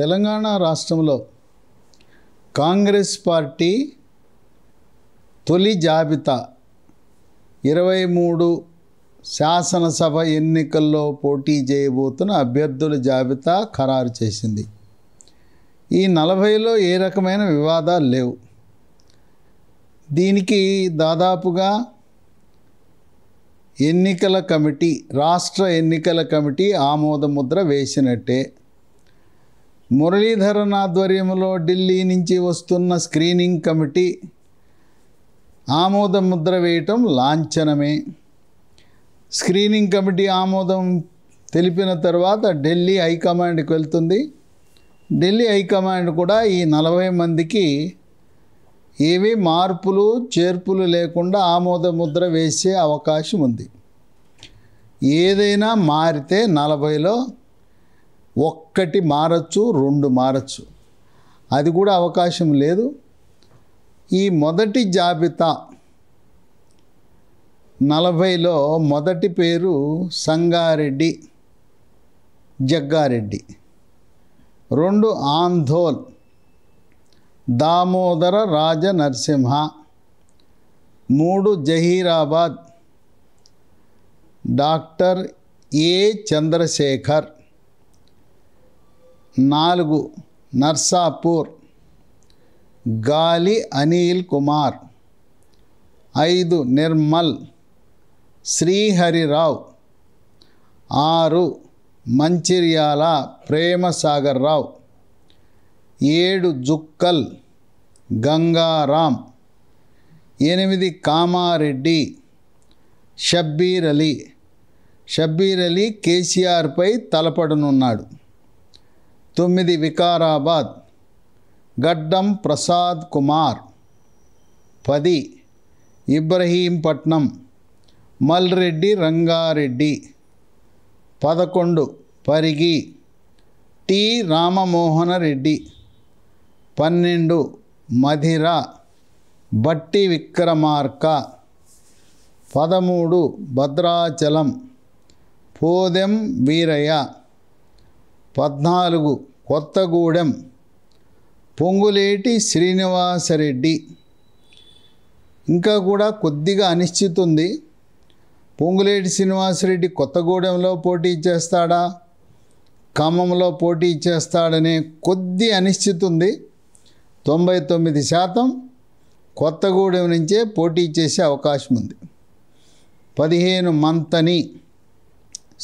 తెలంగాణ రాష్ట్రంలో కాంగ్రెస్ పార్టీ తొలి జాబితా 23 శాసనసభ ఎన్నికల్లో పోటీ చేయబోతున్న అభ్యర్థుల జాబితా ఖరారు చేసింది। ఈ 40లో ఏ రకమైన వివాదాలు లేవు। దీనికి దాదాపుగా ఎన్నికల కమిటీ రాష్ట్ర ఎన్నికల కమిటీ ఆమోద ముద్ర వేసినట్టే। మురళీధరన్ ఆధ్వర్యంలో ఢిల్లీ నుంచి వస్తున్న స్క్రీనింగ్ కమిటీ ఆమోద ముద్ర వేయటం లాంఛనమే। స్క్రీనింగ్ కమిటీ ఆమోదం తెలిపిన తర్వాత ఢిల్లీ హైకమాండ్కి వెళ్తుంది। ఢిల్లీ హైకమాండ్ కూడా ఈ 40 మందికి ఏవి మార్పులు చేర్పులు లేకుండా ఆమోద ముద్ర వేసే అవకాశం ఉంది। ఏదైనా మారితే 40లో ఒక్కటి మారచ్చు, రెండు మారచ్చు, అది కూడా అవకాశం లేదు। ఈ మొదటి జాబితా 40లో మొదటి పేరు సంగారెడ్డి జగ్గారెడ్డి, రెండు ఆందోల్ दामोदर राज नरसिंह, मूडु जहीराबाद डॉक्टर ए चंद्रशेखर, नालुगु नर्सापूर गाली अनिल कुमार, ऐदु निर्मल श्रीहरि राव, आरु मंचिर्याल प्रेम सागर राव, ఏడు జుక్కల్ గంగారాం, ఎనిమిది కామారెడ్డి షబ్బీర్ అలీ। షబ్బీర్ అలీ కేసీఆర్పై తలపడనున్నాడు। తొమ్మిది వికారాబాద్ గడ్డం ప్రసాద్ కుమార్, 10 ఇబ్రహీంపట్నం మల్రెడ్డి రంగారెడ్డి, 11 పరిగి టి రామమోహన రెడ్డి, 12 మధిర బట్టి విక్రమార్క, 13 భద్రాచలం పోదెం వీరయ్య, 14 కొత్తగూడెం పొంగులేటి శ్రీనివాసరెడ్డి। ఇంకా కూడా కొద్దిగా అనిశ్చితి ఉంది। పొంగులేటి శ్రీనివాసరెడ్డి కొత్తగూడెంలో పోటీ చేస్తాడా, ఖమ్మంలో పోటీ చేస్తాడనే కొద్ది అనిశ్చితి ఉంది। 99% కొత్తగూడెం నుంచే పోటీ చేసే అవకాశం ఉంది। 15 మంతని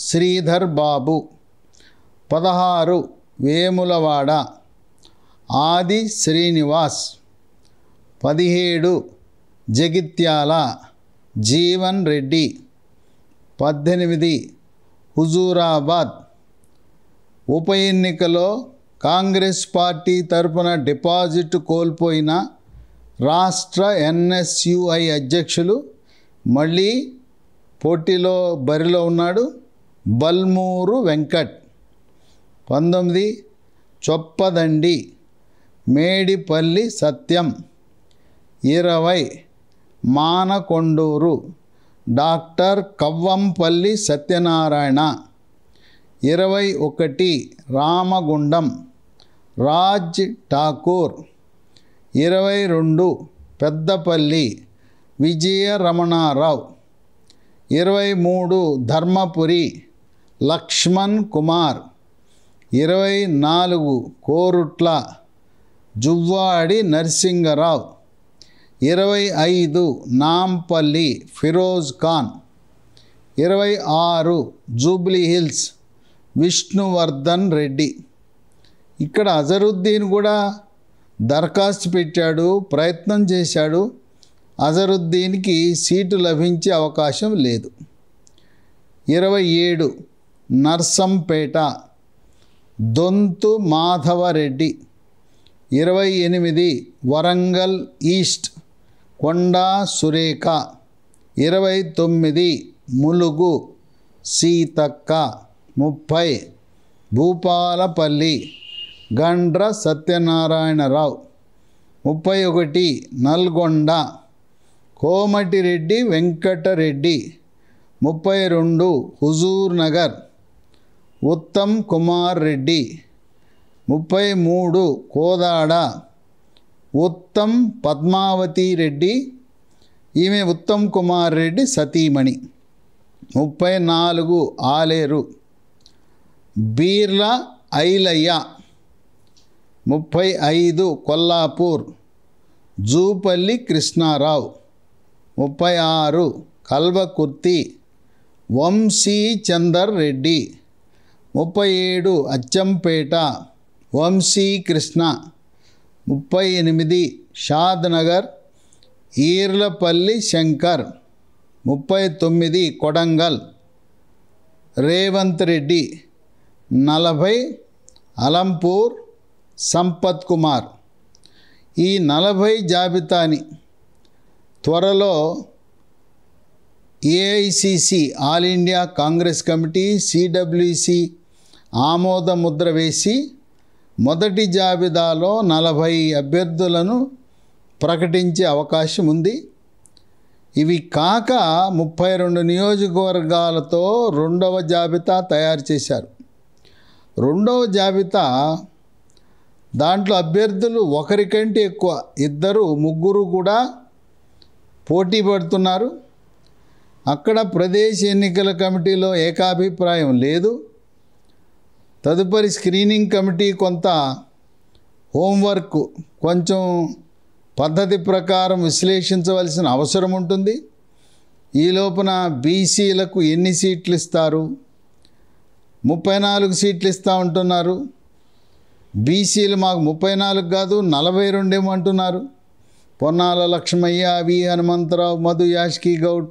శ్రీధర్ బాబు, 16 వేములవాడ ఆది శ్రీనివాస్, 17 జగిత్యాల జీవన్ రెడ్డి, 18 హుజూరాబాద్। ఉప ఎన్నికలో కాంగ్రెస్ పార్టీ తరపున డిపాజిట్ కోల్పోయిన రాష్ట్ర ఎన్ఎస్యుఐ అధ్యక్షులు మళ్ళీ పోటీలో బరిలో ఉన్నాడు Balmuri Venkat. 19 Choppadandi Medipalli Satyam, 20 Manakondur doctor Kavvampalli Satyanarayana, 21 Ramagundam Raj Thakur, 22 Peddapalli Vijaya Ramanarao, 23 Dharmapuri Laxman Kumar, 24 Korutla Juvvadi Narasingarao, 25 Nampally Feroz Khan, 26 Jubilee Hills Vishnuvardhan Reddy. ఇక్కడ అజరుద్దీన్ కూడా దరఖాస్తు పెట్టాడు, ప్రయత్నం చేశాడు। అజరుద్దీన్కి సీటు లభించే అవకాశం లేదు। 27 నర్సంపేట దొంతు మాధవరెడ్డి, 28 వరంగల్ ఈస్ట్ కొండా సురేఖ, 29 ములుగు సీతక్క, 30 భూపాలపల్లి గండ్ర సత్యనారాయణరావు, 31 నల్గొండ కోమటిరెడ్డి వెంకటరెడ్డి, 32 హుజూర్నగర్ ఉత్తమ్ కుమార్ రెడ్డి, 33 కోదాడ उत्तम पद्मावती रेड्डी ఈమె उत्तम कुमार रेड्डी सतीमणि 34 ఆలేరు బీర్ల ఐలయ్య 35 కొల్లాపూర్ జూపల్లి కృష్ణారావు 36 కల్వకుర్తి వంశీ చందర్ రెడ్డి 37 అచ్చంపేట వంశీ కృష్ణ 38 షాద్ నగర్ ఈర్లపల్లి శంకర్ 39 కొడంగల్ రేవంత్ రెడ్డి 40 అలంపూర్ సంపత్ కుమార్ ఈ 40 జాబితాని త్వరలో AICC all India Congress committee CWC ఆమోద ముద్ర వేసి మొదటి జాబితాలో 40 అభ్యర్థులను ప్రకటించే అవకాశం ఉంది. ఇవి కాక 32 నియోజకవర్గాలతో రెండవ జాబితా తయారు చేశారు. రెండవ జాబితా దాంట్లో అభ్యర్థులు ఒకరికంటే ఎక్కువ ఇద్దరు ముగ్గురు కూడా పోటీ పడుతున్నారు. అక్కడ ప్రదేశ్ ఎన్నికల కమిటీలో ఏకాభిప్రాయం లేదు. తదుపరి స్క్రీనింగ్ కమిటీ కొంత హోంవర్క్ కొంచెం పద్ధతి ప్రకారం విశ్లేషించవలసిన అవసరం ఉంటుంది. ఈ లోపున బీసీలకు ఎన్ని సీట్లు ఇస్తారు, 34 సీట్లు ఇస్తూ ఉంటున్నారు. బీసీలు మాకు 34 కాదు 42 ఏమంటున్నారు. పొన్నాల లక్ష్మయ్య, వి హనుమంతరావు, మధు యాష్కి గౌడ్,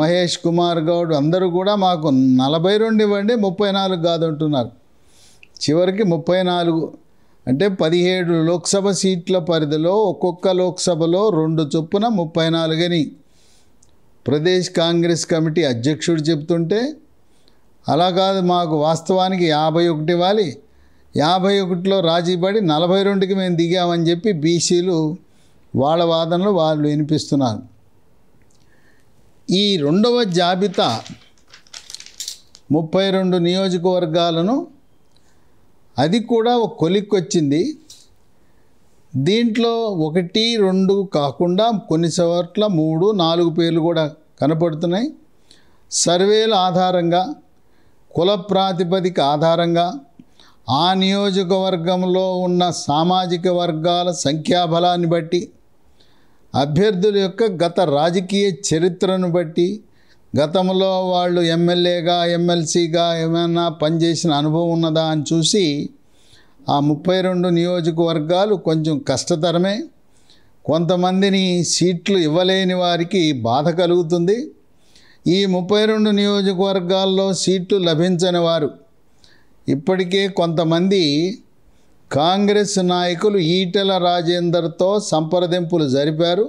మహేష్ కుమార్ గౌడ్ అందరూ కూడా మాకు 42 ఇవ్వండి 34 కాదు అంటున్నారు. చివరికి 34 అంటే 17 లోక్సభ సీట్ల పరిధిలో ఒక్కొక్క లోక్సభలో 2 చొప్పున 34 ప్రదేశ్ కాంగ్రెస్ కమిటీ అధ్యక్షుడు చెప్తుంటే, అలా కాదు మాకు వాస్తవానికి 51 ఇవ్వాలి, 51లో రాజీపడి 42కి మేము దిగామని చెప్పి బీసీలు వాళ్ళ వాదనలు వాళ్ళు వినిపిస్తున్నారు. ఈ రెండవ జాబితా 32 నియోజకవర్గాలను అది కూడా ఒక కొలిక్కొచ్చింది. దీంట్లో 1, 2 కాకుండా కొన్ని చోట్ల 3, 4 పేర్లు కూడా కనపడుతున్నాయి. సర్వేల ఆధారంగా, కుల ప్రాతిపదిక ఆధారంగా, ఆ నియోజకవర్గంలో ఉన్న సామాజిక వర్గాల సంఖ్యాబలాన్ని బట్టి, అభ్యర్థుల యొక్క గత రాజకీయ చరిత్రను బట్టి, గతంలో వాళ్ళు ఎమ్మెల్యేగా ఎమ్మెల్సీగా ఏమైనా పనిచేసిన అనుభవం ఉన్నదా అని చూసి ఆ 32 నియోజకవర్గాలు కొంచెం కష్టతరమే. కొంతమందిని సీట్లు ఇవ్వలేని వారికి బాధ కలుగుతుంది. ఈ 32 నియోజకవర్గాల్లో సీట్లు లభించని వారు ఇప్పటికే కొంతమంది కాంగ్రెస్ నాయకులు ఈటెల రాజేందర్తో సంప్రదింపులు జరిపారు,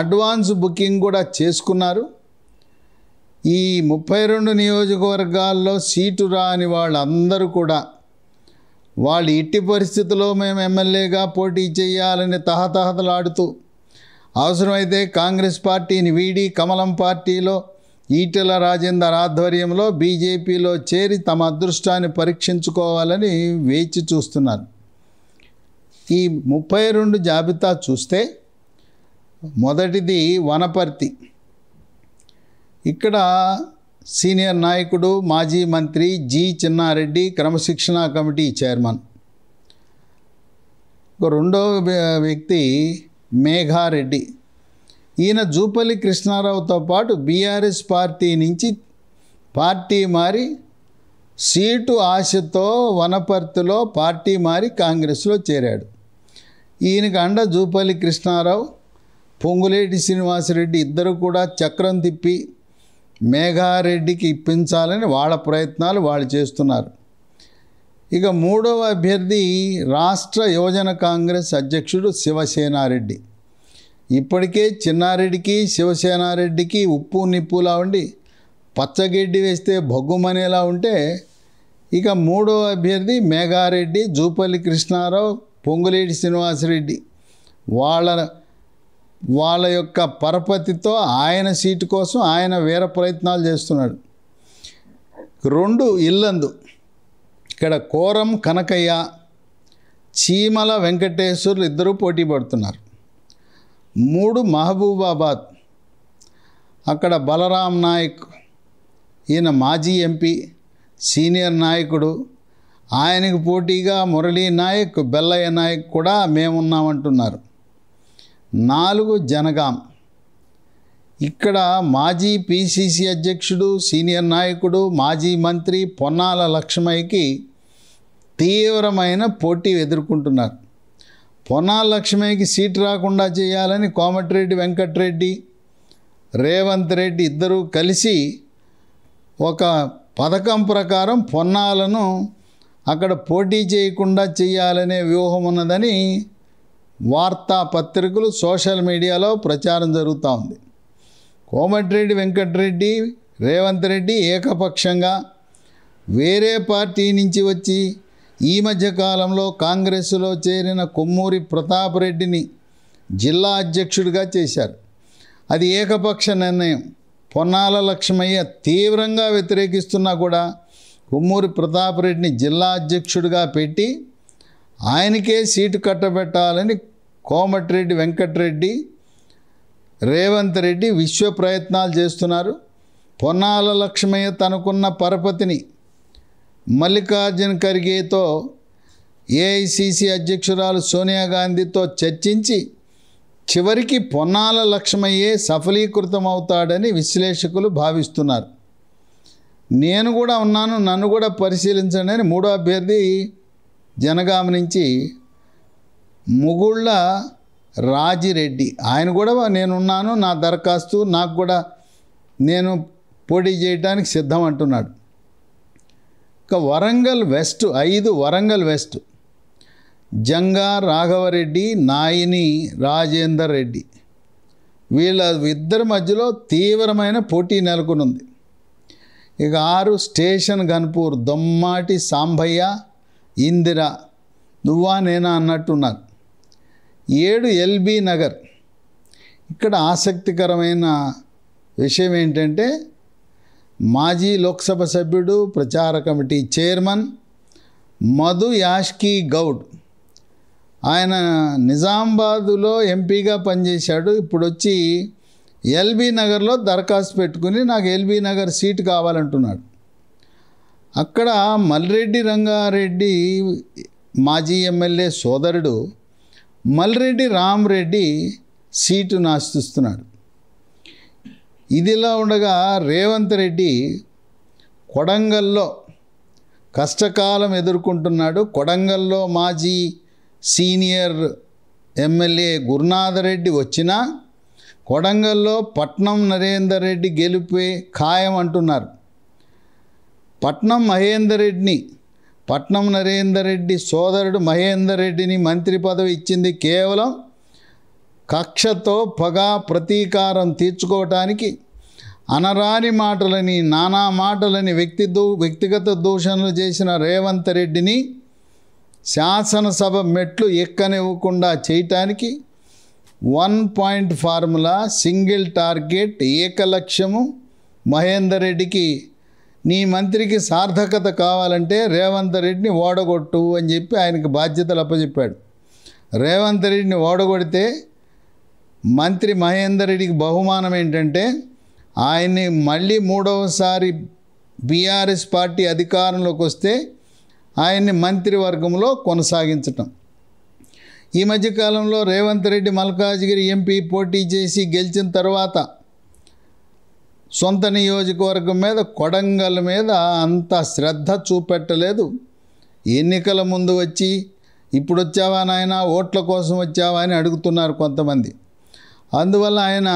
అడ్వాన్స్ బుకింగ్ కూడా చేసుకున్నారు. ఈ 32 నియోజకవర్గాల్లో సీటు రాని వాళ్ళందరూ కూడా వాళ్ళు ఇట్టి పరిస్థితుల్లో మేము ఎమ్మెల్యేగా పోటీ చేయాలని తహతహలాడుతూ, అవసరమైతే కాంగ్రెస్ పార్టీని వీడి కమలం పార్టీలో ఈటెల రాజేందర్ ఆధ్వర్యంలో బీజేపీలో చేరి తమ అదృష్టాన్ని పరీక్షించుకోవాలని వేచి చూస్తున్నారు. ఈ 32 జాబితా చూస్తే మొదటిది వనపర్తి. ఇక్కడ సీనియర్ నాయకుడు మాజీ మంత్రి జి చిన్నారెడ్డి క్రమశిక్షణా కమిటీ చైర్మన్. రెండో వ్యక్తి మేఘారెడ్డి. ఈయన జూపల్లి కృష్ణారావుతో పాటు బీఆర్ఎస్ పార్టీ నుంచి పార్టీ మారి సీటు ఆశతో వనపర్తిలో పార్టీ మారి కాంగ్రెస్లో చేరాడు. ఈయనకు అండ జూపల్లి కృష్ణారావు, పొంగులేటి శ్రీనివాసరెడ్డి ఇద్దరు కూడా చక్రం తిప్పి మేఘారెడ్డికి ఇప్పించాలని వాళ్ళ ప్రయత్నాలు వాళ్ళు చేస్తున్నారు. ఇక మూడవ అభ్యర్థి రాష్ట్ర యువజన కాంగ్రెస్ అధ్యక్షుడు శివసేనారెడ్డి. ఇప్పటికే చిన్నారెడ్డికి శివసేనారెడ్డికి ఉప్పు నిప్పులా ఉండి పచ్చగడ్డి వేస్తే భగ్గుమనేలా ఉంటే, ఇక మూడో అభ్యర్థి మేఘారెడ్డి, జూపల్లి కృష్ణారావు, పొంగులేటి శ్రీనివాసరెడ్డి వాళ్ళ యొక్క పరపతితో ఆయన సీటు కోసం ఆయన వేరే ప్రయత్నాలు చేస్తున్నాడు. 2 ఇల్లందు. ఇక్కడ కోరం కనకయ్య చీమల వెంకటేశ్వర్లు ఇద్దరు పోటీ పడుతున్నారు. 3 మహబూబాబాద్, అక్కడ బలరాం నాయక్, ఈయన మాజీ ఎంపీ, సీనియర్ నాయకుడు, ఆయనకు పోటీగా మురళీ నాయక్, బెల్లయ్య నాయక్ కూడా మేమున్నామంటున్నారు. 4 జనగాం, ఇక్కడ మాజీ పిసిసి అధ్యక్షుడు, సీనియర్ నాయకుడు, మాజీ మంత్రి పొన్నాల లక్ష్మయ్యకి తీవ్రమైన పోటీ ఎదుర్కొంటున్నారు. పొన్నాల లక్ష్మయ్యకి సీటు రాకుండా చేయాలని కోమటిరెడ్డి వెంకటరెడ్డి, రేవంత్ రెడ్డి ఇద్దరూ కలిసి ఒక పథకం ప్రకారం పొన్నాలను అక్కడ పోటీ చేయకుండా చేయాలనే వ్యూహం ఉన్నదని వార్తాపత్రికలు సోషల్ మీడియాలో ప్రచారం జరుగుతూ ఉంది. కోమటిరెడ్డి వెంకటరెడ్డి, రేవంత్ రెడ్డి ఏకపక్షంగా వేరే పార్టీ నుంచి వచ్చి ఈ మధ్యకాలంలో కాంగ్రెస్లో చేరిన కొమ్మూరి ప్రతాప్ రెడ్డిని జిల్లా అధ్యక్షుడిగా చేశారు. అది ఏకపక్ష నిర్ణయం. పొన్నాల లక్ష్మయ్య తీవ్రంగా వ్యతిరేకిస్తున్నా కూడా కొమ్మూరి ప్రతాప్ రెడ్డిని జిల్లా అధ్యక్షుడిగా పెట్టి ఆయనకే సీటు కట్టబెట్టాలని కోమటిరెడ్డి వెంకటరెడ్డి, రేవంత్ రెడ్డి విశ్వ ప్రయత్నాలు చేస్తున్నారు. పొన్నాల లక్ష్మయ్య తనకున్న పరపతిని మల్లికార్జున ఖర్గేతో, ఏఐసిసి అధ్యక్షురాలు సోనియా గాంధీతో చర్చించి చివరికి పొన్నాల లక్ష్మయ్యే సఫలీకృతం అవుతాడని విశ్లేషకులు భావిస్తున్నారు. నేను కూడా ఉన్నాను, నన్ను కూడా పరిశీలించండి అని 3వ అభ్యర్థి జనగామ నుంచి ముగుళ్ళ రాజిరెడ్డి, ఆయన కూడా నేనున్నాను, నా దరఖాస్తు, నాకు కూడా నేను పోటీ చేయడానికి సిద్ధం అంటున్నాడు. ఇక వరంగల్ వెస్ట్ 5 వరంగల్ వెస్ట్, జంగా రాఘవరెడ్డి, నాయిని రాజేందర్ రెడ్డి, వీళ్ళ ఇద్దరి మధ్యలో తీవ్రమైన పోటీ నెలకొని ఉంది. ఇక 6 స్టేషన్ గన్పూర్, దొమ్మాటి సాంబయ్య, ఇందిరా నువ్వా నేనా అన్నట్టున్నారు. 7 ఎల్బీ నగర్, ఇక్కడ ఆసక్తికరమైన విషయం ఏంటంటే మాజీ లోక్సభ సభ్యుడు, ప్రచార కమిటీ చైర్మన్ మధు యాష్కీ గౌడ్, ఆయన నిజామాబాదులో ఎంపీగా పనిచేశాడు. ఇప్పుడు వచ్చి ఎల్బీ నగర్లో దరఖాస్తు పెట్టుకుని నాకు ఎల్బీ నగర్ సీటు కావాలంటున్నాడు. అక్కడ మల్రెడ్డి రంగారెడ్డి, మాజీ ఎమ్మెల్యే సోదరుడు మల్రెడ్డి రామరెడ్డి సీటు నాశిస్తున్నాడు. ఇదిలా ఉండగా రేవంత్ రెడ్డి కొడంగల్లో కష్టకాలం ఎదుర్కొంటున్నాడు. కొడంగల్లో మాజీ సీనియర్ ఎమ్మెల్యే గురునాథరెడ్డి వచ్చినా కొడంగల్లో పట్నం నరేందర్ రెడ్డి గెలిపే ఖాయం అంటున్నారు. పట్నం మహేందర్ రెడ్డిని, పట్నం నరేందర్ రెడ్డి సోదరుడు మహేందర్ రెడ్డిని మంత్రి పదవి ఇచ్చింది కేవలం కక్షతో, పగ, ప్రతీకారం తీర్చుకోవటానికి, అనరాని మాటలని, నానా మాటలని, వ్యక్తిగత దూషణలు చేసిన రేవంత్ రెడ్డిని శాసనసభ మెట్లు ఎక్కనివ్వకుండా చేయటానికి 1 పాయింట్ ఫార్ములా, సింగిల్ టార్గెట్, ఏకలక్ష్యము మహేందర్ రెడ్డికి. నీ మంత్రికి సార్థకత కావాలంటే రేవంత్ రెడ్డిని ఓడగొట్టు అని చెప్పి ఆయనకి బాధ్యతలు అప్పచెప్పాడు. రేవంత్ రెడ్డిని ఓడగొడితే మంత్రి మహేందర్ రెడ్డికి బహుమానం ఏంటంటే ఆయన్ని మళ్ళీ 3వసారి బీఆర్ఎస్ పార్టీ అధికారంలోకి వస్తే ఆయన్ని మంత్రివర్గంలో కొనసాగించటం. ఈ మధ్యకాలంలో రేవంత్ రెడ్డి మల్కాజ్గిరి ఎంపీ పోటీ చేసి గెలిచిన తర్వాత సొంత నియోజకవర్గం మీద, కొడంగల్ మీద అంత శ్రద్ధ చూపెట్టలేదు. ఎన్నికల ముందు వచ్చి ఇప్పుడు వచ్చావా నాయన, ఓట్ల కోసం వచ్చావా అని అడుగుతున్నారు కొంతమంది. అందువల్ల ఆయన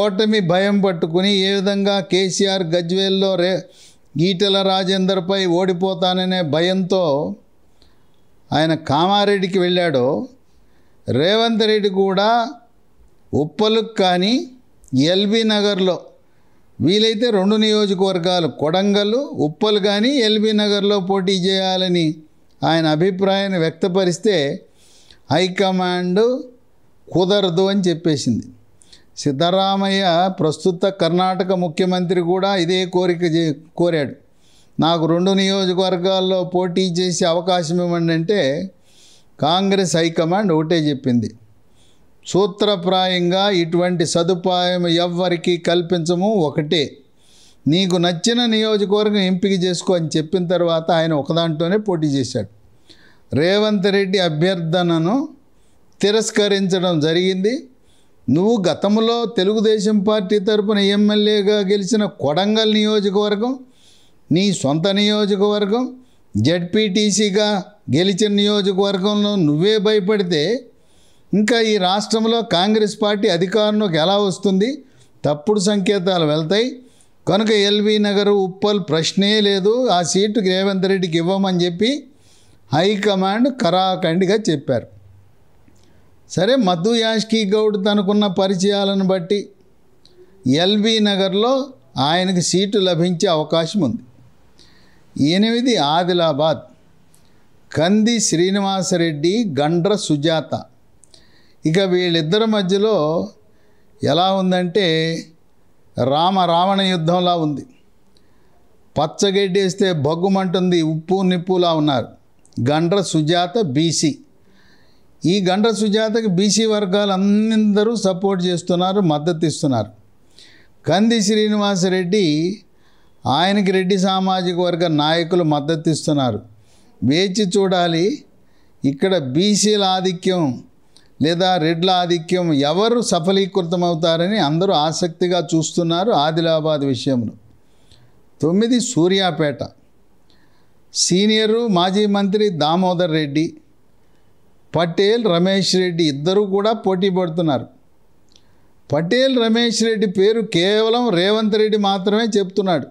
ఓటమి భయం పట్టుకుని ఏ విధంగా కేసీఆర్ గజ్వేల్లో ఈటెల రాజేందర్పై ఓడిపోతాననే భయంతో ఆయన కామారెడ్డికి వెళ్ళాడో, రేవంత్ రెడ్డి కూడా ఉప్పలకు కానీ ఎల్బీ నగర్లో వీలైతే 2 నియోజకవర్గాలు, కొడంగల్, ఉప్పల్ కానీ ఎల్బీ నగర్లో పోటీ చేయాలని ఆయన అభిప్రాయాన్ని వ్యక్తపరిస్తే హైకమాండ్ కుదరదు అని చెప్పేసింది. సిద్ధరామయ్య, ప్రస్తుత కర్ణాటక ముఖ్యమంత్రి, కూడా ఇదే కోరిక కోరాడు. నాకు రెండు నియోజకవర్గాల్లో పోటీ చేసే అవకాశం ఇవ్వండి అంటే కాంగ్రెస్ హైకమాండ్ ఒకటే చెప్పింది, సూత్రప్రాయంగా ఇటువంటి సదుపాయం ఎవ్వరికీ కల్పించము, ఒకటే నీకు నచ్చిన నియోజకవర్గం ఎంపిక చేసుకో అని చెప్పిన తర్వాత ఆయన ఒకదాంట్లోనే పోటీ చేశాడు. రేవంత్ రెడ్డి అభ్యర్థనను తిరస్కరించడం జరిగింది. నువ్వు గతంలో తెలుగుదేశం పార్టీ తరపున ఎమ్మెల్యేగా గెలిచిన కొడంగల్ నియోజకవర్గం నీ సొంత నియోజకవర్గం, జెడ్పీటీసీగా గెలిచిన నియోజకవర్గంలో నువ్వే భయపడితే ఇంకా ఈ రాష్ట్రంలో కాంగ్రెస్ పార్టీ అధికారంలోకి ఎలా వస్తుంది? తప్పుడు సంకేతాలు వెళ్తాయి. కనుక ఎల్వి నగర్ ఉప్పల్ ప్రశ్నే లేదు, ఆ సీటు రేవంత్ రెడ్డికి ఇవ్వమని చెప్పి హైకమాండ్ కరాఖండిగా చెప్పారు. సరే, మధు యాష్కి గౌడ్ తనకున్న పరిచయాలను బట్టి ఎల్బీ నగర్లో ఆయనకు సీటు లభించే అవకాశం ఉంది. 8 ఆదిలాబాద్, కంది శ్రీనివాసరెడ్డి, గండ్ర సుజాత. ఇక వీళ్ళిద్దరి మధ్యలో ఎలా ఉందంటే రామరావణ యుద్ధంలా ఉంది. పచ్చగడ్డేస్తే బగ్గుమంటుంది, ఉప్పు నిప్పులా ఉన్నారు. గండ్ర సుజాత బీసీ. ఈ గండ్ర సుజాతకి బీసీ వర్గాలు అందరూ సపోర్ట్ చేస్తున్నారు, మద్దతు ఇస్తున్నారు. కంది శ్రీనివాసరెడ్డి ఆయనకి రెడ్డి సామాజిక వర్గ నాయకులు మద్దతు ఇస్తున్నారు. వేచి చూడాలి, ఇక్కడ బీసీల ఆధిక్యం లేదా రెడ్ల ఆధిక్యం ఎవరు సఫలీకృతమవుతారని అందరూ ఆసక్తిగా చూస్తున్నారు. ఆదిలాబాద్ విషయంలో 9 సూర్యాపేట, సీనియరు మాజీ మంత్రి దామోదర్ రెడ్డి, పటేల్ రమేష్ రెడ్డి ఇద్దరూ కూడా పోటీ పడుతున్నారు. పటేల్ రమేష్ రెడ్డి పేరు కేవలం రేవంత్ రెడ్డి మాత్రమే చెప్తున్నాడు.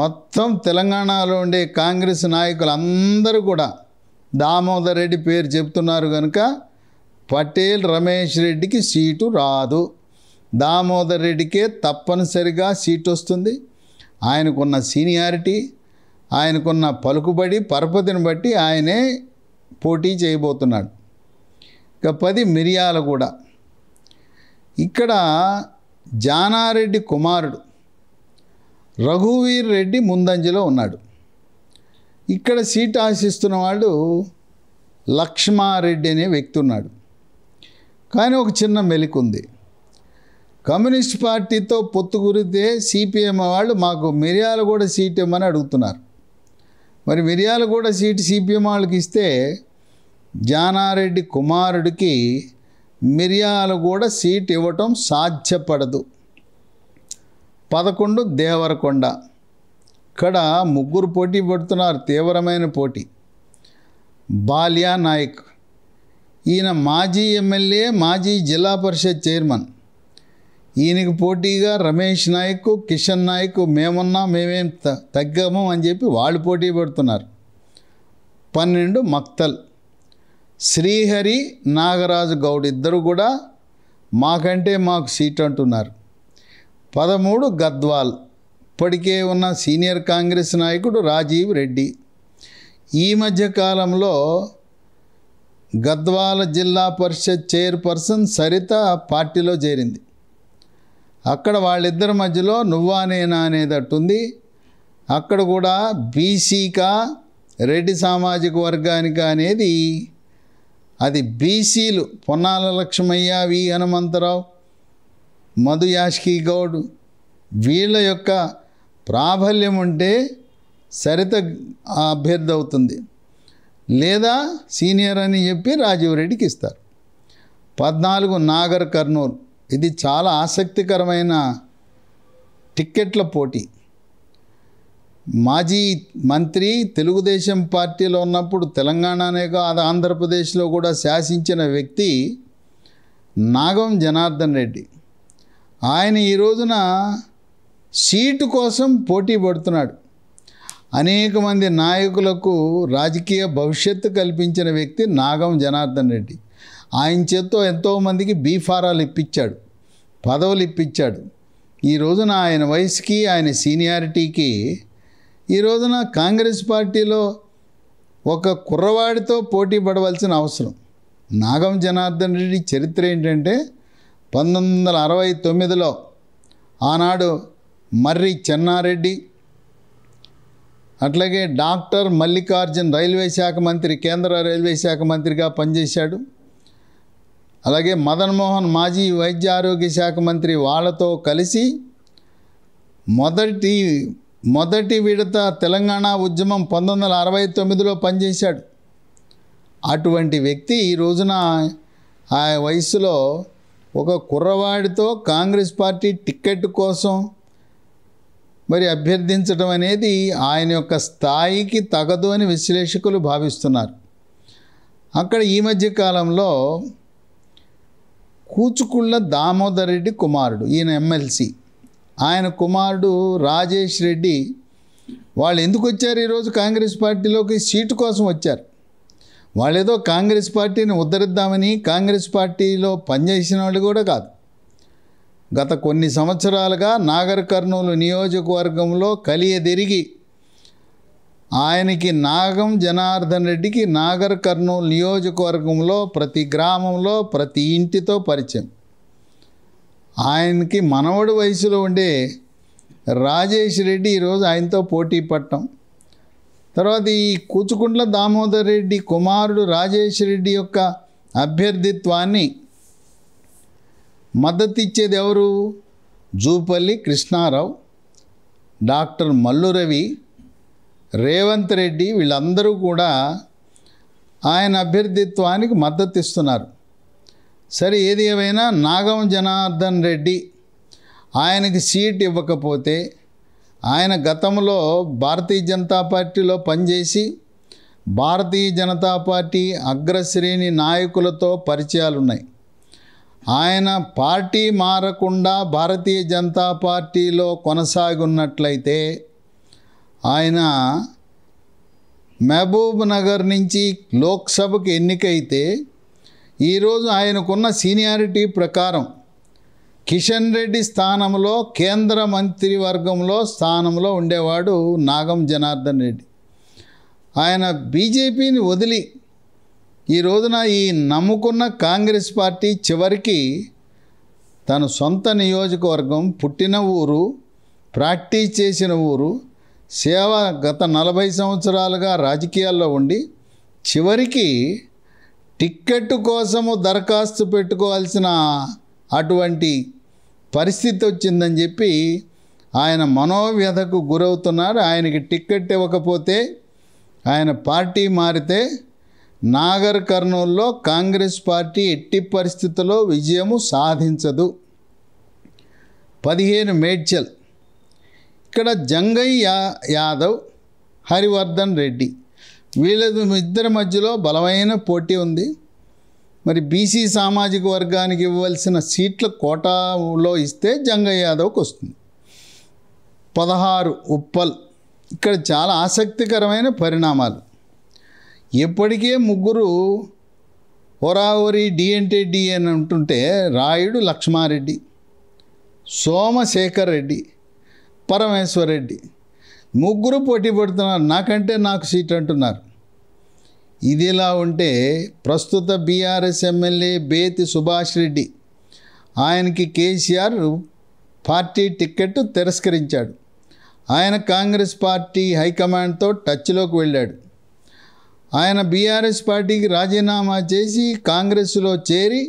మొత్తం తెలంగాణలో ఉండే కాంగ్రెస్ నాయకులందరూ కూడా దామోదర్ రెడ్డి పేరు చెప్తున్నారు కనుక పటేల్ రమేష్ రెడ్డికి సీటు రాదు, దామోదర్ రెడ్డికే తప్పనిసరిగా సీటు వస్తుంది. ఆయనకున్న సీనియారిటీ, ఆయనకున్న పలుకుబడి, పరపతిని బట్టి ఆయనే పోటీ చేయబోతున్నాడు. ఇక 10 మిర్యాలగూడ. ఇక్కడ జానారెడ్డి కుమారుడు రఘువీర్ రెడ్డి ముందంజలో ఉన్నాడు. ఇక్కడ సీట్ ఆశిస్తున్న వాళ్ళు లక్ష్మారెడ్డి అనే వ్యక్తి ఉన్నాడు. కానీ ఒక చిన్న మెలిక ఉంది, కమ్యూనిస్ట్ పార్టీతో పొత్తు కురితే సిపిఎం వాళ్ళు మాకు మిర్యాలగూడ సీట్ ఇవ్వమని అడుగుతున్నారు. మరి మిర్యాలగూడ సీటు సిపిఎం వాళ్ళకి ఇస్తే జానారెడ్డి కుమారుడికి మిర్యాలగూడ సీట్ ఇవ్వటం సాధ్యపడదు. 11 దేవరకొండ. ఇక్కడ ముగ్గురు పోటీ పడుతున్నారు, తీవ్రమైన పోటీ. బాల్యా నాయక్, ఈయన మాజీ ఎమ్మెల్యే, మాజీ జిల్లా పరిషత్ చైర్మన్. ఈయనకి పోటీగా రమేష్ నాయక్, కిషన్ నాయక్, మేమేం తగ్గము అని చెప్పి వాళ్ళు పోటీ పడుతున్నారు. 12 మక్తల్, శ్రీహరి, నాగరాజు గౌడ్ ఇద్దరు కూడా మాకంటే మాకు సీట్ అంటున్నారు. 13 గద్వాల్, ఇప్పటికే ఉన్న సీనియర్ కాంగ్రెస్ నాయకుడు రాజీవ్ రెడ్డి. ఈ మధ్యకాలంలో గద్వాల జిల్లా పరిషత్ చైర్పర్సన్ సరిత పార్టీలో చేరింది. అక్కడ వాళ్ళిద్దరి మధ్యలో నువ్వా నేనా అనేటట్టు ఉంది. అక్కడ కూడా బీసీకా రెడ్డి సామాజిక వర్గానిక అనేది అది బీసీలు పొన్నాల లక్ష్మయ్య, వి హనుమంతరావు, మధు యాష్కి గౌడ్ వీళ్ళ యొక్క ప్రాబల్యం ఉంటే సరిత అభ్యర్థి అవుతుంది, లేదా సీనియర్ అని చెప్పి రాజీవ్ రెడ్డికి ఇస్తారు. 14 నాగర్ కర్నూలు. ఇది చాలా ఆసక్తికరమైన టిక్కెట్ల పోటీ. మాజీ మంత్రి, తెలుగుదేశం పార్టీలో ఉన్నప్పుడు తెలంగాణనే కాదు ఆంధ్రప్రదేశ్లో కూడా శాసించిన వ్యక్తి నాగం జనార్దన్ రెడ్డి. ఆయన ఈ రోజున సీటు కోసం పోటీ పడుతున్నాడు. అనేక మంది నాయకులకు రాజకీయ భవిష్యత్తు కల్పించిన వ్యక్తి నాగం జనార్దన్ రెడ్డి. ఆయన చేత్తో ఎంతోమందికి బీఫారాలు ఇప్పించాడు, పదవులు ఇప్పించాడు. ఈ రోజున ఆయన వయసుకి, ఆయన సీనియారిటీకి ఈ రోజున కాంగ్రెస్ పార్టీలో ఒక కుర్రవాడితో పోటీ పడవలసిన అవసరం. నాగం జనార్దన్ రెడ్డి చరిత్ర ఏంటంటే 1969లో ఆనాడు మర్రి చెన్నారెడ్డి, అట్లాగే డాక్టర్ మల్లికార్జున్ రైల్వే శాఖ మంత్రి, కేంద్ర రైల్వే శాఖ మంత్రిగా పనిచేశాడు. అలాగే మదన్ మోహన్ మాజీ వైద్య ఆరోగ్య శాఖ మంత్రి, వాళ్ళతో కలిసి మొదటి విడత తెలంగాణ ఉద్యమం 1969లో పనిచేశాడు. అటువంటి వ్యక్తి ఈ రోజున ఆ వయసులో ఒక కుర్రవాడితో కాంగ్రెస్ పార్టీ టికెట్ కోసం మరి అభ్యర్థించడం అనేది ఆయన యొక్క స్థాయికి తగదు అని విశ్లేషకులు భావిస్తున్నారు. అక్కడ ఈ మధ్య కాలంలో కూచుకుళ్ళ దామోదర్ రెడ్డి కుమారుడు, ఈయన ఎమ్మెల్సీ, ఆయన కుమారుడు రాజేష్ రెడ్డి, వాళ్ళు ఎందుకు వచ్చారు ఈరోజు కాంగ్రెస్ పార్టీలోకి? సీటు కోసం వచ్చారు. వాళ్ళేదో కాంగ్రెస్ పార్టీని ఉద్ధరిద్దామని కాంగ్రెస్ పార్టీలో పనిచేసిన వాళ్ళు కూడా కాదు. గత కొన్ని సంవత్సరాలుగా నాగర్ కర్నూలు నియోజకవర్గంలో కలియదిరిగి ఆయనకి నాగం జనార్దన్ రెడ్డికి నాగర్ కర్నూలు నియోజకవర్గంలో ప్రతి గ్రామంలో ప్రతి ఇంటితో పరిచయం. ఆయనకి మనవడు వయసులో ఉండే రాజేష్ రెడ్డి ఈరోజు ఆయనతో పోటీ పడటం, తర్వాత ఈ కూచుకుంట్ల దామోదర్ రెడ్డి కుమారుడు రాజేష్ రెడ్డి యొక్క అభ్యర్థిత్వాన్ని మద్దతు ఇచ్చేది ఎవరు? జూపల్లి కృష్ణారావు, డాక్టర్ మల్లు రవి, రేవంత్ రెడ్డి, వీళ్ళందరూ కూడా ఆయన అభ్యర్థిత్వానికి మద్దతు ఇస్తున్నారు. సరే, ఏది ఏమైనా నాగం జనార్దన్ రెడ్డి ఆయనకి సీట్ ఇవ్వకపోతే, ఆయన గతంలో భారతీయ జనతా పార్టీలో పనిచేసి భారతీయ జనతా పార్టీ అగ్రశ్రేణి నాయకులతో పరిచయాలు ఉన్నాయి. ఆయన పార్టీ మారకుండా భారతీయ జనతా పార్టీలో కొనసాగున్నట్లయితే ఆయన మహబూబ్ నగర్ నుంచి లోక్సభకు ఎన్నికైతే ఈరోజు ఆయనకున్న సీనియారిటీ ప్రకారం కిషన్ రెడ్డి స్థానంలో కేంద్ర మంత్రివర్గంలో స్థానంలో ఉండేవాడు నాగం జనార్దన్ రెడ్డి. ఆయన బీజేపీని వదిలి ఈ రోజున ఈ నమ్ముకున్న కాంగ్రెస్ పార్టీ చివరికి తన సొంత నియోజకవర్గం, పుట్టిన ఊరు, ప్రాక్టీస్ చేసిన ఊరు, సేవ గత 40 సంవత్సరాలుగా రాజకీయాల్లో ఉండి చివరికి టిక్కెట్ కోసము దరఖాస్తు పెట్టుకోవాల్సిన అటువంటి పరిస్థితి వచ్చిందని చెప్పి ఆయన మనోవ్యధకు గురవుతున్నారు. ఆయనకి టిక్కెట్ ఇవ్వకపోతే, ఆయన పార్టీ మారితే నాగర్ కర్నూల్లో కాంగ్రెస్ పార్టీ ఎట్టి పరిస్థితుల్లో విజయము సాధించదు. 15 మేడ్చల్, ఇక్కడ జంగయ్య యాదవ్, హరివర్ధన్ రెడ్డి, వీళ్ళిద్దరి మధ్యలో బలమైన పోటీ ఉంది. మరి బీసీ సామాజిక వర్గానికి ఇవ్వవలసిన సీట్ల కోటాలో ఇస్తే జంగయ్య యాదవ్కి వస్తుంది. 16 ఉప్పల్, ఇక్కడ చాలా ఆసక్తికరమైన పరిణామాలు. ఎప్పటికే ముగ్గురు హోరాహోరీ డి అని అంటుంటే రాయుడు లక్ష్మారెడ్డి, సోమశేఖర్ రెడ్డి, పరమేశ్వర్ రెడ్డి ముగ్గురు పోటీ పడుతున్నారు. నాకంటే నాకు సీట్ అంటున్నారు. ఇదిలా ఉంటే ప్రస్తుత బీఆర్ఎస్ ఎమ్మెల్యే బేతి సుభాష్ రెడ్డి, ఆయనకి కేసీఆర్ పార్టీ టికెట్ తిరస్కరించాడు. ఆయన కాంగ్రెస్ పార్టీ హైకమాండ్తో టచ్లోకి వెళ్ళాడు. ఆయన బీఆర్ఎస్ పార్టీకి రాజీనామా చేసి కాంగ్రెస్లో చేరి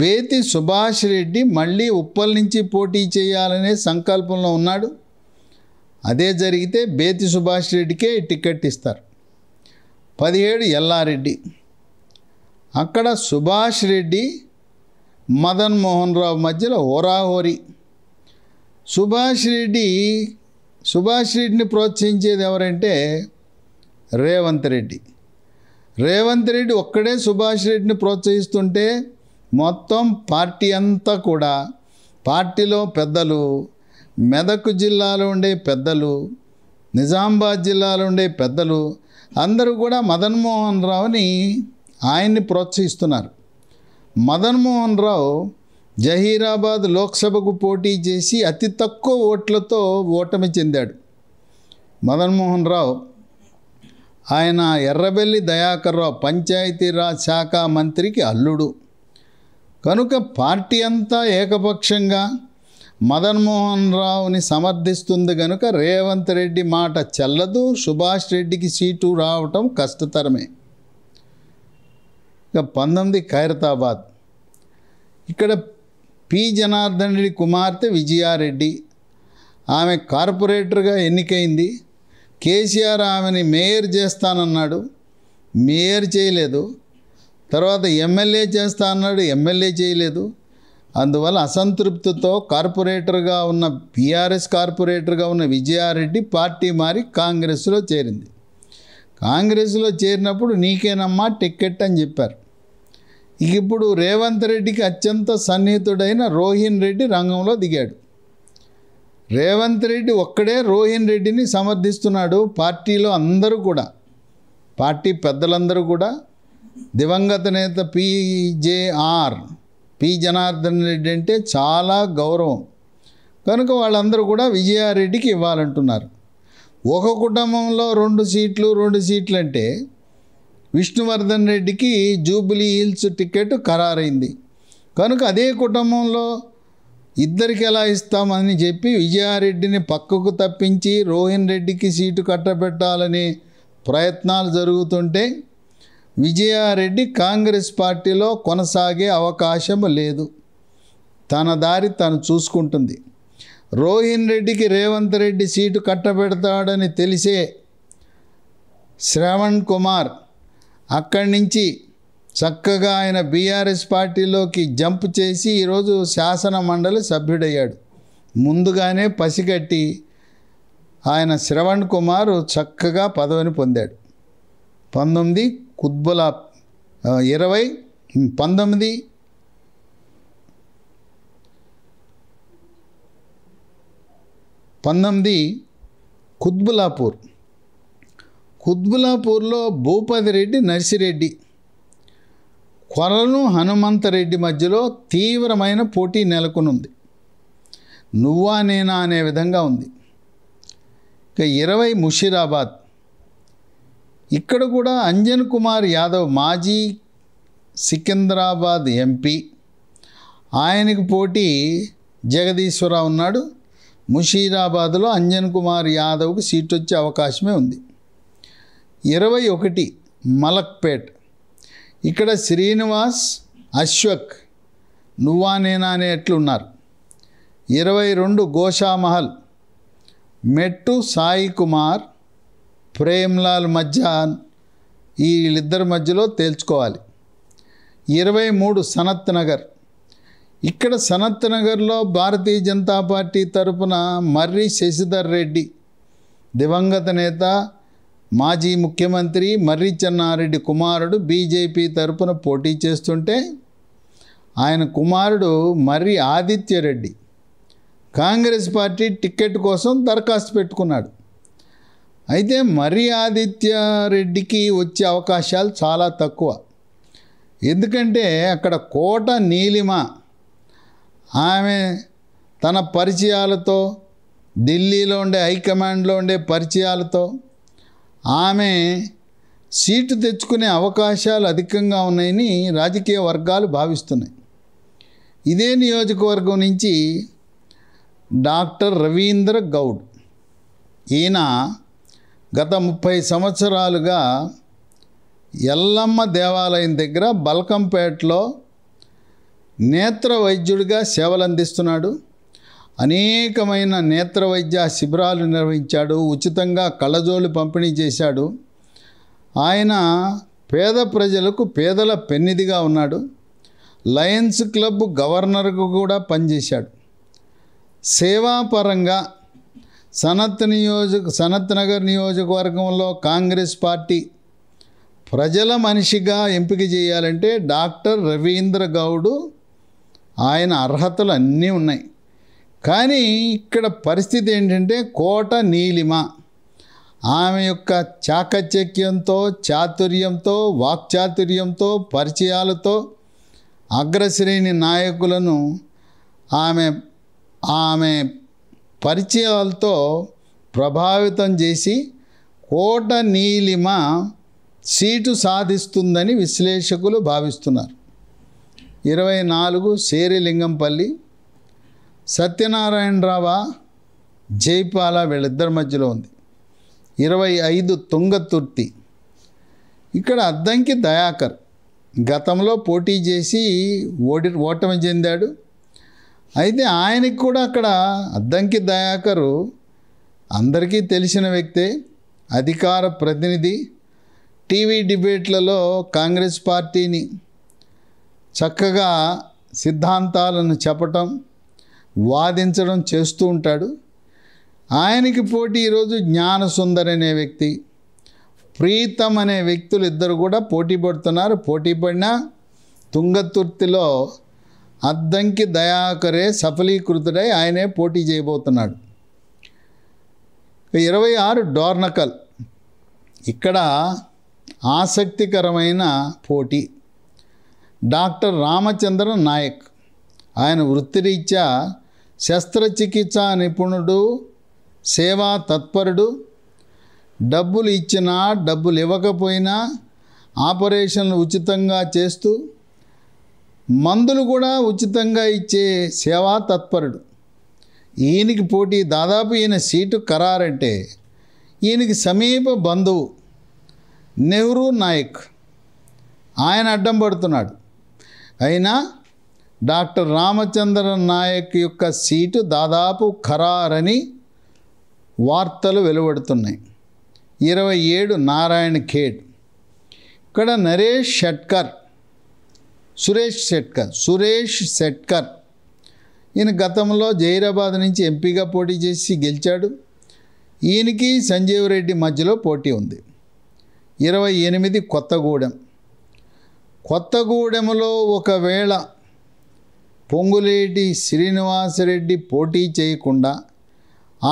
బేతి సుభాష్ రెడ్డి మళ్ళీ ఉప్పల్ నుంచి పోటీ చేయాలనే సంకల్పంలో ఉన్నాడు. అదే జరిగితే బేతి సుభాష్ రెడ్డికే టికెట్ ఇస్తారు. 17 ఎల్లారెడ్డి, అక్కడ సుభాష్ రెడ్డి మదన్ మోహన్ రావు మధ్యలో హోరాహోరీ. సుభాష్ రెడ్డిని ప్రోత్సహించేది ఎవరంటే రేవంత్ రెడ్డి. రేవంత్ రెడ్డి ఒక్కడే సుభాష్ రెడ్డిని ప్రోత్సహిస్తుంటే మొత్తం పార్టీ అంతా కూడా, పార్టీలో పెద్దలు, మెదక్ జిల్లాలో ఉండే పెద్దలు, నిజామాబాద్ జిల్లాలో ఉండే పెద్దలు అందరూ కూడా మదన్మోహన్ రావుని, ఆయన్ని ప్రోత్సహిస్తున్నారు. మదన్మోహన్ రావు జహీరాబాద్ లోక్సభకు పోటీ చేసి అతి తక్కువ ఓట్లతో ఓటమి చెందాడు. మదన్మోహన్ రావు, ఆయన ఎర్రబెల్లి దయాకర్ రావు పంచాయతీరాజ్ శాఖ మంత్రికి అల్లుడు కనుక పార్టీ అంతా ఏకపక్షంగా మదన్ మోహన్ రావుని సమర్థిస్తుంది గనుక రేవంత్ రెడ్డి మాట చెల్లదు. సుభాష్ రెడ్డికి సీటు రావటం కష్టతరమే. ఇక 19 ఖైరతాబాద్. ఇక్కడ పి జనార్దన్ రెడ్డి కుమార్తె విజయారెడ్డి, ఆమె కార్పొరేటర్గా ఎన్నికైంది. కేసీఆర్ ఆమెని మేయర్ చేస్తానన్నాడు, మేయర్ చేయలేదు. తర్వాత ఎమ్మెల్యే చేస్తా అన్నాడు, ఎమ్మెల్యే చేయలేదు. అందువల్ల అసంతృప్తితో కార్పొరేటర్గా ఉన్న బీఆర్ఎస్ కార్పొరేటర్గా ఉన్న విజయారెడ్డి పార్టీ మారి కాంగ్రెస్లో చేరింది. కాంగ్రెస్లో చేరినప్పుడు నీకేనమ్మా టికెట్ అని చెప్పారు. ఇప్పుడు రేవంత్ రెడ్డికి అత్యంత సన్నిహితుడైన రోహిన్ రెడ్డి రంగంలో దిగాడు. రేవంత్ రెడ్డి ఒక్కడే రోహిన్ రెడ్డిని సమర్థిస్తున్నాడు. పార్టీలో అందరూ కూడా, పార్టీ పెద్దలందరూ కూడా దివంగత నేత పి జనార్దన్ రెడ్డి అంటే చాలా గౌరవం కనుక వాళ్ళందరూ కూడా విజయారెడ్డికి ఇవ్వాలంటున్నారు. ఒక కుటుంబంలో 2 సీట్లు అంటే విష్ణువర్ధన్ రెడ్డికి జూబ్లీ హిల్స్ టికెట్ ఖరారైంది కనుక అదే కుటుంబంలో ఇద్దరికి ఎలా ఇస్తామని చెప్పి విజయారెడ్డిని పక్కకు తప్పించి రోహిన్ రెడ్డికి సీటు కట్టబెట్టాలని ప్రయత్నాలు జరుగుతుంటే విజయారెడ్డి కాంగ్రెస్ పార్టీలో కొనసాగే అవకాశం లేదు. తన దారి తను చూసుకుంటుంది. రోహిన్ రెడ్డికి రేవంత్ రెడ్డి సీటు కట్టబెడతాడని తెలిసే శ్రవణ్ కుమార్ అక్కడి నుంచి చక్కగా ఆయన బీఆర్ఎస్ పార్టీలోకి జంప్ చేసి ఈరోజు శాసన మండలి సభ్యుడయ్యాడు. ముందుగానే పసిగట్టి ఆయన శ్రవణ్ కుమార్ చక్కగా పదవిని పొందాడు. 19 కుత్బులాపూర్లో భూపతిరెడ్డి నర్సిరెడ్డి, కొలను హనుమంతరెడ్డి మధ్యలో తీవ్రమైన పోటీ నెలకొనుంది. నువ్వా నేనా అనే విధంగా ఉంది. ఇక 20 ముషీరాబాద్. ఇక్కడ కూడా అంజన్ కుమార్ యాదవ్, మాజీ సికింద్రాబాద్ ఎంపీ, ఆయనకు పోటీ జగదీశ్వరరావు ఉన్నాడు. ముషీరాబాద్లో అంజన్ కుమార్ యాదవ్కు సీటు వచ్చే అవకాశమే ఉంది. 21 మలక్పేట్. ఇక్కడ శ్రీనివాస్ అశ్వక్, నువ్వా నేనా అనేట్లున్నారు. 22 గోషామహల్. మెట్టు సాయి కుమార్, ప్రేమ్లాల్ మధ్య, వీళ్ళిద్దరి మధ్యలో తేల్చుకోవాలి. 23 సనత్ నగర్. ఇక్కడ సనత్ నగర్లో భారతీయ జనతా పార్టీ తరపున మర్రి శశిధర్ రెడ్డి, దివంగత నేత మాజీ ముఖ్యమంత్రి మర్రి చెన్నారెడ్డి కుమారుడు, బీజేపీ తరపున పోటీ చేస్తుంటే ఆయన కుమారుడు మర్రి ఆదిత్యరెడ్డి కాంగ్రెస్ పార్టీ టికెట్ కోసం దరఖాస్తు పెట్టుకున్నాడు. అయితే మర్రి ఆదిత్యరెడ్డికి వచ్చే అవకాశాలు చాలా తక్కువ. ఎందుకంటే అక్కడ కోట నీలిమ, ఆమె తన పరిచయాలతో, ఢిల్లీలో ఉండే హైకమాండ్లో ఉండే పరిచయాలతో ఆమె సీటు తెచ్చుకునే అవకాశాలు అధికంగా ఉన్నాయని రాజకీయ వర్గాలు భావిస్తున్నాయి. ఇదే నియోజకవర్గం నుంచి డాక్టర్ రవీంద్ర గౌడ్, ఈయన గత 30 సంవత్సరాలుగా ఎల్లమ్మ దేవాలయం దగ్గర బల్కంపేటలో నేత్ర వైద్యుడిగా సేవలు అందిస్తున్నాడు. అనేకమైన నేత్ర వైద్య శిబిరాలు నిర్వహించాడు, ఉచితంగా కళ్ళజోళ్ళు పంపిణీ చేశాడు. ఆయన పేద ప్రజలకు పేదల పెన్నిదిగా ఉన్నాడు. లయన్స్ క్లబ్ గవర్నర్కు కూడా పనిచేశాడు. సేవాపరంగా సనత్ నగర్ నియోజకవర్గంలో కాంగ్రెస్ పార్టీ ప్రజల మనిషిగా ఎంపిక చేయాలంటే డాక్టర్ రవీంద్ర గౌడ్, ఆయన అర్హతలు అన్నీ ఉన్నాయి. కానీ ఇక్కడ పరిస్థితి ఏంటంటే కోట నీలిమ, ఆమె యొక్క చాకచక్యంతో, చాతుర్యంతో, వాక్చాతుర్యంతో, పరిచయాలతో అగ్రశ్రేణి నాయకులను ఆమె పరిచయాలతో ప్రభావితం చేసి కోట నీలిమ సీటు సాధిస్తుందని విశ్లేషకులు భావిస్తున్నారు. 24 శేరిలింగంపల్లి. సత్యనారాయణరావు జైపాల వీళ్ళిద్దరి మధ్యలో ఉంది. 25 తుంగతుర్తి. ఇక్కడ అద్దంకి దయాకర్ గతంలో పోటీ చేసి ఓటమి చెందాడు. అయితే ఆయనకి కూడా అక్కడ అద్దంకి దయాకరు అందరికీ తెలిసిన వ్యక్తే, అధికార ప్రతినిధి, టీవీ డిబేట్లలో కాంగ్రెస్ పార్టీని చక్కగా సిద్ధాంతాలను చెప్పటం వాదించడం చేస్తూ ఉంటాడు. ఆయనకి పోటీ ఈరోజు జ్ఞానసుందర్ అనే వ్యక్తి, ప్రీతం అనే వ్యక్తులు ఇద్దరు కూడా పోటీ పడుతున్నారు. పోటీ పడిన తుంగతుర్తిలో అద్దంకి దయాకరే సఫలీకృతుడై ఆయనే పోటీ చేయబోతున్నాడు. 26 డోర్నకల్. ఇక్కడ ఆసక్తికరమైన పోటీ. డాక్టర్ రామచంద్రన్ నాయక్ ఆయన వృత్తిరీత్యా శస్త్రచికిత్స నిపుణుడు, సేవా తత్పరుడు. డబ్బులు ఇచ్చినా డబ్బులు ఇవ్వకపోయినా ఆపరేషన్లు ఉచితంగా చేస్తూ మందులు కూడా ఉచితంగా ఇచ్చే సేవా తత్పరుడు. ఈయనకి పోటీ. దాదాపు ఈయన సీటు ఖరారంటే ఈయనకి సమీప బంధువు నెహ్రూ నాయక్ ఆయన అడ్డం పడుతున్నాడు. అయినా డాక్టర్ రామచంద్రన్ నాయక్ యొక్క సీటు దాదాపు ఖరారని వార్తలు వెలువడుతున్నాయి. 27 నారాయణ ఖేడ్. ఇక్కడ సురేష్ శెట్కర్ ఈయన గతంలో జహీరాబాద్ నుంచి ఎంపీగా పోటీ చేసి గెలిచాడు. ఈయనకి సంజీవ్ రెడ్డి మధ్యలో పోటీ ఉంది. 28 కొత్తగూడెం. కొత్తగూడెంలో ఒకవేళ పొంగులేటి శ్రీనివాసరెడ్డి పోటీ చేయకుండా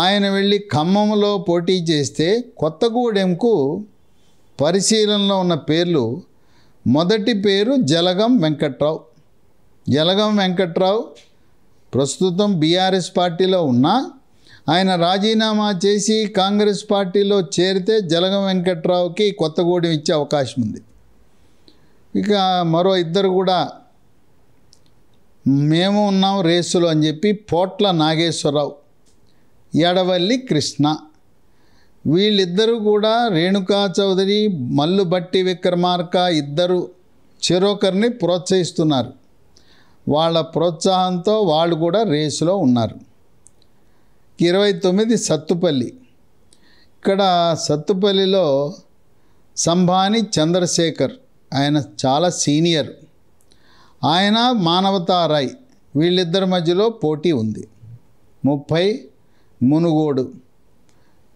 ఆయన వెళ్ళి ఖమ్మంలో పోటీ చేస్తే కొత్తగూడెంకు పరిశీలనలో ఉన్న పేర్లు, మొదటి పేరు జలగం వెంకట్రావు ప్రస్తుతం బీఆర్ఎస్ పార్టీలో ఉన్నా ఆయన రాజీనామా చేసి కాంగ్రెస్ పార్టీలో చేరితే జలగం వెంకట్రావుకి కొత్తగూడెం ఇచ్చే అవకాశం ఉంది. ఇక మరో ఇద్దరు కూడా మేము ఉన్నాం రేసులో అని చెప్పి పోట్ల నాగేశ్వరరావు, ఎడవల్లి కృష్ణ వీళ్ళిద్దరూ కూడా రేణుకా చౌదరి, మల్లుబట్టి విక్రమార్క ఇద్దరు చెరొకరిని ప్రోత్సహిస్తున్నారు. వాళ్ళ ప్రోత్సాహంతో వాళ్ళు కూడా రేసులో ఉన్నారు. 29 సత్తుపల్లి. ఇక్కడ సత్తుపల్లిలో సంభాని చంద్రశేఖర్ ఆయన చాలా సీనియర్, ఆయన మానవతారాయ్ వీళ్ళిద్దరి మధ్యలో పోటీ ఉంది. 30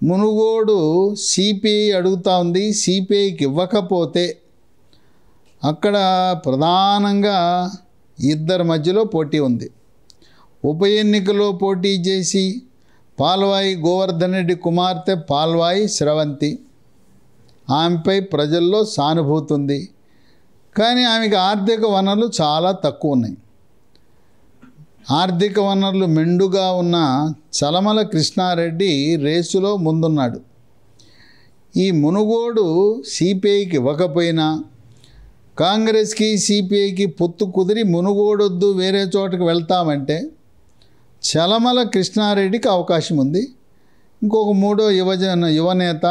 మునుగోడు సిపిఐ అడుగుతూ ఉంది. సిపిఐకి ఇవ్వకపోతే అక్కడ ప్రధానంగా ఇద్దరి మధ్యలో పోటీ ఉంది. ఉప ఎన్నికలో పోటీ చేసి పాల్వాయి గోవర్ధన్ రెడ్డి కుమార్తె పాల్వాయి శ్రవంతి, ఆమెపై ప్రజల్లో సానుభూతి ఉంది. కానీ ఆమెకి ఆర్థిక వనరులు చాలా తక్కువ ఉన్నాయి. ఆర్థిక వనరులు మెండుగా ఉన్న చలమల కృష్ణారెడ్డి రేసులో ముందున్నాడు. ఈ మునుగోడు సిపిఐకి ఇవ్వకపోయినా కాంగ్రెస్కి సిపిఐకి పొత్తు కుదిరి మునుగోడొద్దు వేరే చోటకు వెళ్తామంటే చలమల కృష్ణారెడ్డికి అవకాశం ఉంది. ఇంకొక మూడో యువనేత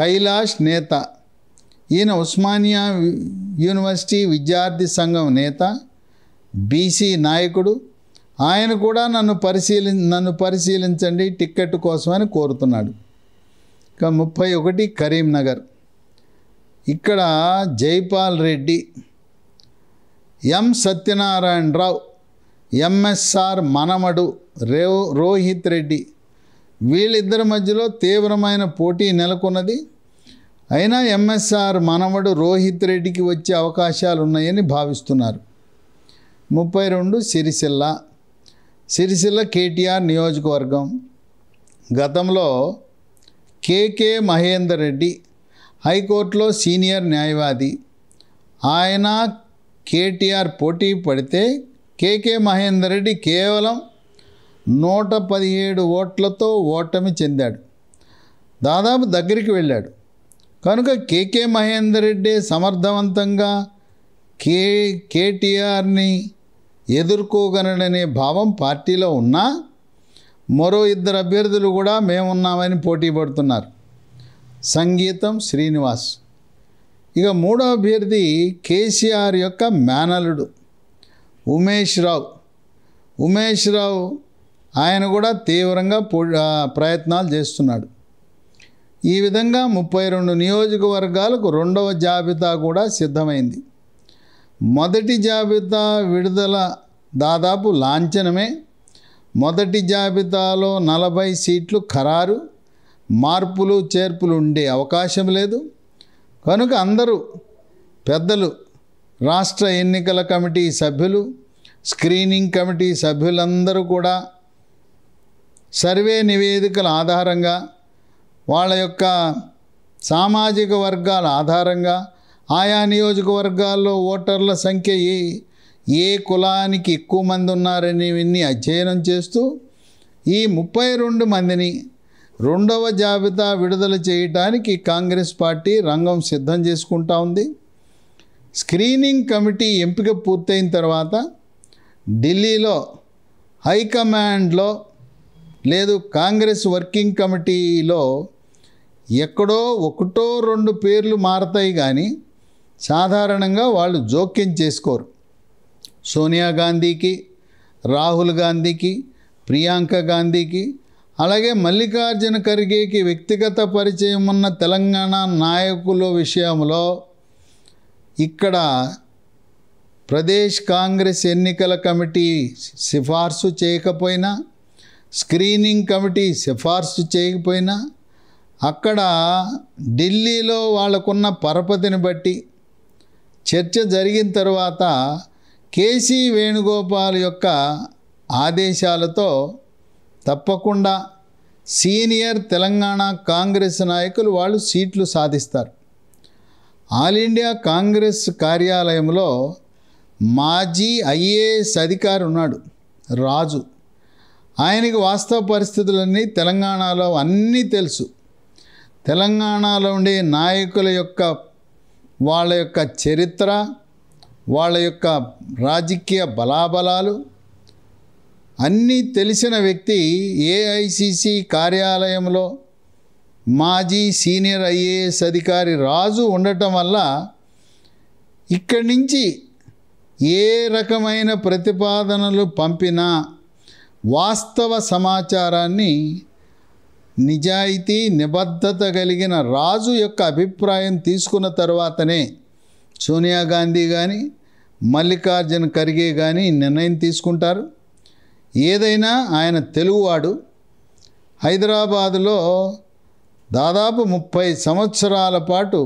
కైలాష్ నేత, ఈయన ఉస్మానియా యూనివర్సిటీ విద్యార్థి సంఘం నేత, బీసీ నాయకుడు. ఆయన కూడా నన్ను పరిశీలించండి టిక్కెట్ కోసమని కోరుతున్నాడు. ఇక 31 కరీంనగర్. ఇక్కడ జైపాల్ రెడ్డి, సత్యనారాయణరావు, ఎంఎస్ఆర్ మనమడు రోహిత్ రెడ్డి వీళ్ళిద్దరి మధ్యలో తీవ్రమైన పోటీ నెలకొన్నది. అయినా ఎంఎస్ఆర్ మనమడు రోహిత్ రెడ్డికి వచ్చే అవకాశాలు ఉన్నాయని భావిస్తున్నారు. 32 సిరిసిల్ల కేటీఆర్ నియోజకవర్గం. గతంలో కేకే మహేందర్ రెడ్డి హైకోర్టులో సీనియర్ న్యాయవాది, ఆయన కేటీఆర్ పోటీ పడితే కేకే మహేందర్ రెడ్డి కేవలం 117 ఓట్లతో ఓటమి చెందాడు. దాదాపు దగ్గరికి వెళ్ళాడు. కనుక కేకే మహేందర్ రెడ్డి సమర్థవంతంగా కేటీఆర్ని ఎదుర్కోగననే భావం పార్టీలో ఉన్న మరో ఇద్దరు అభ్యర్థులు కూడా మేము ఉన్నామని పోటీ పడుతున్నారు. సంగీతం శ్రీనివాస్. ఇక మూడో అభ్యర్థి కేసీఆర్ యొక్క మేనలుడు ఉమేష్ రావు. ఉమేష్ రావు ఆయన కూడా తీవ్రంగా ప్రయత్నాలు చేస్తున్నాడు. ఈ విధంగా 32 నియోజకవర్గాలకు రెండవ జాబితా కూడా సిద్ధమైంది. మొదటి జాబితా విడుదల దాదాపు లాంఛనమే. మొదటి జాబితాలో 40 సీట్లు ఖరారు, మార్పులు చేర్పులు ఉండే అవకాశం లేదు. కనుక అందరూ పెద్దలు, రాష్ట్ర ఎన్నికల కమిటీ సభ్యులు, స్క్రీనింగ్ కమిటీ సభ్యులందరూ కూడా సర్వే నివేదికల ఆధారంగా, వాళ్ళ యొక్క సామాజిక వర్గాల ఆధారంగా ఆయా నియోజకవర్గాల్లో ఓటర్ల సంఖ్య ఏ కులానికి ఎక్కువ మంది ఉన్నారని ఇవన్నీ అధ్యయనం చేస్తూ ఈ 32 మందిని రెండవ జాబితా విడుదల చేయడానికి కాంగ్రెస్ పార్టీ రంగం సిద్ధం చేసుకుంటా ఉంది. స్క్రీనింగ్ కమిటీ ఎంపిక పూర్తయిన తర్వాత ఢిల్లీలో హైకమాండ్లో లేదు కాంగ్రెస్ వర్కింగ్ కమిటీలో ఎక్కడో 1-2 పేర్లు మారతాయి, కానీ సాధారణంగా వాళ్ళు జోక్యం చేసుకోరు. సోనియా గాంధీకి, రాహుల్ గాంధీకి, ప్రియాంక గాంధీకి, అలాగే మల్లికార్జున ఖర్గేకి వ్యక్తిగత పరిచయం ఉన్న తెలంగాణ నాయకుల విషయంలో ఇక్కడ ప్రదేశ్ కాంగ్రెస్ ఎన్నికల కమిటీ సిఫార్సు చేయకపోయినా, స్క్రీనింగ్ కమిటీ సిఫార్సు చేయకపోయినా, అక్కడ ఢిల్లీలో వాళ్ళకున్న పరపతిని బట్టి చర్చ జరిగిన తర్వాత కేసీ వేణుగోపాల్ యొక్క ఆదేశాలతో తప్పకుండా సీనియర్ తెలంగాణ కాంగ్రెస్ నాయకులు వాళ్ళు సీట్లు సాధిస్తారు. ఆల్ ఇండియా కాంగ్రెస్ కార్యాలయంలో మాజీ IAS అధికారి ఉన్నాడు రాజు. ఆయనకి వాస్తవ పరిస్థితులన్నీ తెలంగాణలో అన్నీ తెలుసు. తెలంగాణలో ఉండే నాయకుల యొక్క వాళ్ళ యొక్క చరిత్ర, వాళ్ళ యొక్క రాజకీయ బలాబలాలు అన్నీ తెలిసిన వ్యక్తి AICC కార్యాలయంలో మాజీ సీనియర్ IAS అధికారి రాజు ఉండటం వల్ల ఇక్కడి నుంచి ఏ రకమైన ప్రతిపాదనలు పంపినా వాస్తవ సమాచారాన్ని నిజాయితీ, నిబద్ధత కలిగిన రాజు యొక్క అభిప్రాయం తీసుకున్న తర్వాతనే సోనియా గాంధీ కానీ మల్లికార్జున ఖర్గే కానీ నిర్ణయం తీసుకుంటారు. ఏదైనా ఆయన తెలుగువాడు. హైదరాబాదులో దాదాపు 30 సంవత్సరాల పాటు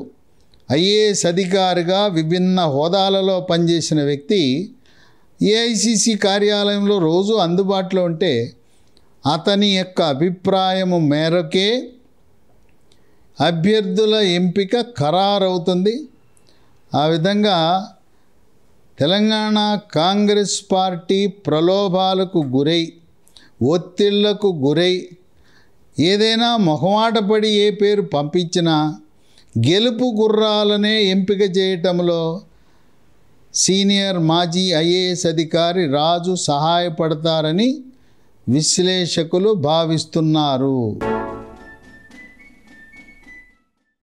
IAS అధికారిగా విభిన్న హోదాలలో పనిచేసిన వ్యక్తి AICC కార్యాలయంలో రోజు అందుబాటులో ఉంటే అతని యొక్క అభిప్రాయము మేరకే అభ్యర్థుల ఎంపిక ఖరారవుతుంది. ఆ విధంగా తెలంగాణ కాంగ్రెస్ పార్టీ ప్రలోభాలకు గురై, ఒత్తిళ్లకు గురై, ఏదైనా మొహమాటపడి ఏ పేరు పంపించినా గెలుపు గుర్రాలనే ఎంపిక చేయటంలో సీనియర్ మాజీ IAS అధికారి రాజు సహాయపడతారని విశ్లేషకులు భావిస్తున్నారు.